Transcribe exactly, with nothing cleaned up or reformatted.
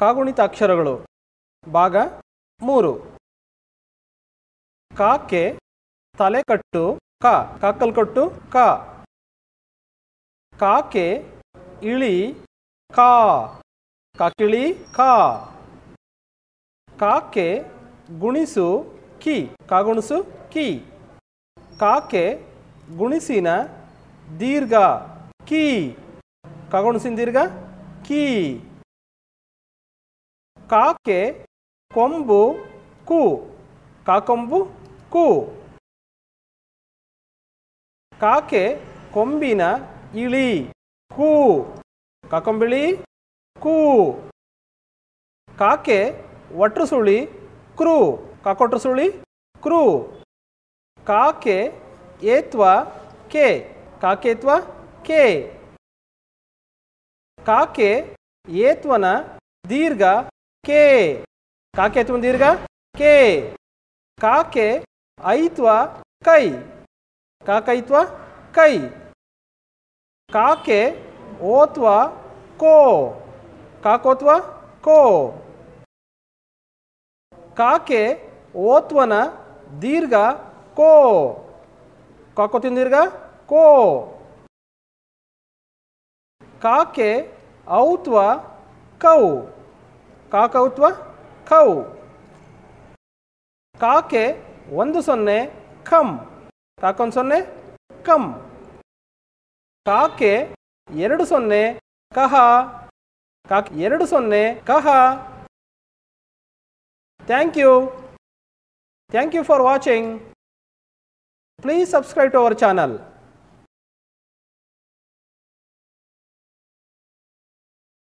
ಕಾಗುಣಿತ ಅಕ್ಷರಗಳು ಭಾಗ ಮೂರು. ಕಾಕ್ಕೆ ತಲೆಕಟ್ಟು ಕಾ ಕಾಕಲ್ಕಟ್ಟು ಕಾ. ಕಾಕ್ಕೆ ಇಳಿ ಕಾ ಕಾಕಿಳಿ ಕಾ. ಕಾಕ್ಕೆ ಗುಣಿಸು ಕಿ ಕಾಗುಣಿಸು ಕಿ. ಕಾಕ್ಕೆ ಗುಣಿಸಿನ ದೀರ್ಘ ಕಿ ಕಾಗುಣಿಸಿನ ದೀರ್ಘ ಕಿ. ಕಾಕ್ಕೆ ಕೊಂಬು ಕು ಕಾಕೊಂಬು ಕು. ಕಾಕೆ ಕೊಂಬಿನ ಇಳಿ ಕು ಕಾಕೊಂಬಿಳಿ ಕು. ಕಾಕೆ ಒಟ್ರು ಸುಳಿ ಕ್ರು ಕಾಕೊಟ್ರು ಸುಳಿ ಕ್ರು. ಕಾಕೆ ಏತ್ವ ಕೆ ಕಾಕೇತ್ವ ಕೆ. ಕಾಕೆ ಏತ್ವನ ದೀರ್ಘ के काके तुम दीर्घ के. काके ऐत्वा कै काकैत्वा कै. काके ओत्वा को काकोत्वा को. काके ओत्वन दीर्घ को काकोतिन दीर्घ को. काके औत्वा कौ काकौत्व कौ. काके वंदु सोन्ने कम काकोंद सोन्ने कम. काके एरडु सोन्ने कहा काके एरडु सोन्ने कहा. Thank you. Thank you for watching. Please subscribe to our channel.